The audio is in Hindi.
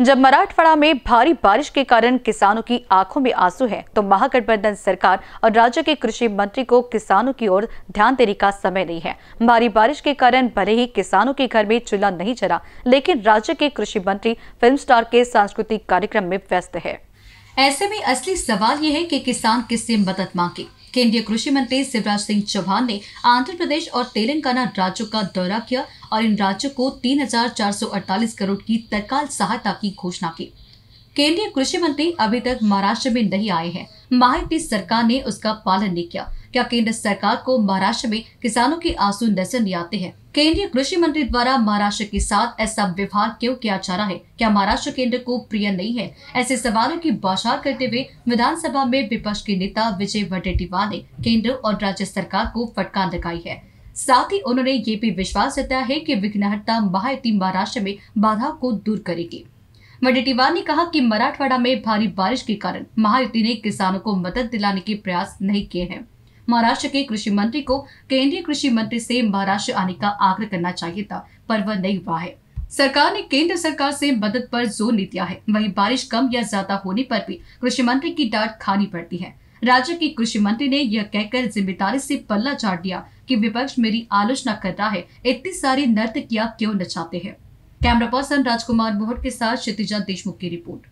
जब मराठवाड़ा में भारी बारिश के कारण किसानों की आंखों में आंसू है तो महागठबंधन सरकार और राज्य के कृषि मंत्री को किसानों की ओर ध्यान देने का समय नहीं है। भारी बारिश के कारण भले ही किसानों के घर में चूल्हा नहीं जला, लेकिन राज्य के कृषि मंत्री फिल्म स्टार के सांस्कृतिक कार्यक्रम में व्यस्त है। ऐसे में असली सवाल ये है कि किसान किससे मदद मांगे। केंद्रीय कृषि मंत्री शिवराज सिंह चौहान ने आंध्र प्रदेश और तेलंगाना राज्यों का दौरा किया और इन राज्यों को 3,448 करोड़ की तत्काल सहायता की घोषणा की। केंद्रीय कृषि मंत्री अभी तक महाराष्ट्र में नहीं आए हैं, महायुति सरकार ने उसका पालन नहीं किया। क्या केंद्र सरकार को महाराष्ट्र में किसानों के आंसू नजर नहीं आते हैं? केंद्रीय कृषि मंत्री द्वारा महाराष्ट्र के साथ ऐसा व्यवहार क्यों किया जा रहा है? क्या महाराष्ट्र केंद्र को प्रिय नहीं है? ऐसे सवालों की बौछार करते हुए विधानसभा में विपक्ष के नेता विजय वडेटीवार ने केंद्र और राज्य सरकार को फटकार लगाई है। साथ ही उन्होंने ये भी विश्वास जताया है कि विघ्नहर्ता महायुति महाराष्ट्र में बाधाओं को दूर करेगी। वडेटीवार ने कहा कि मराठवाड़ा में भारी बारिश के कारण महायुति ने किसानों को मदद दिलाने के प्रयास नहीं किए हैं। महाराष्ट्र के कृषि मंत्री को केंद्रीय कृषि मंत्री से महाराष्ट्र आने का आग्रह करना चाहिए था, पर वह नहीं हुआ है। सरकार ने केंद्र सरकार से मदद पर जोर नहीं दिया है। वहीं बारिश कम या ज्यादा होने पर भी कृषि मंत्री की डांट खानी पड़ती है। राज्य के कृषि मंत्री ने यह कहकर जिम्मेदारी से पल्ला झाड़ दिया कि विपक्ष मेरी आलोचना कर रहा है, इतनी सारी नर्तकियां क्यों नचाते हैं। कैमरा पर्सन राजकुमार मोहट के साथ क्षेत्रजा देशमुख की रिपोर्ट।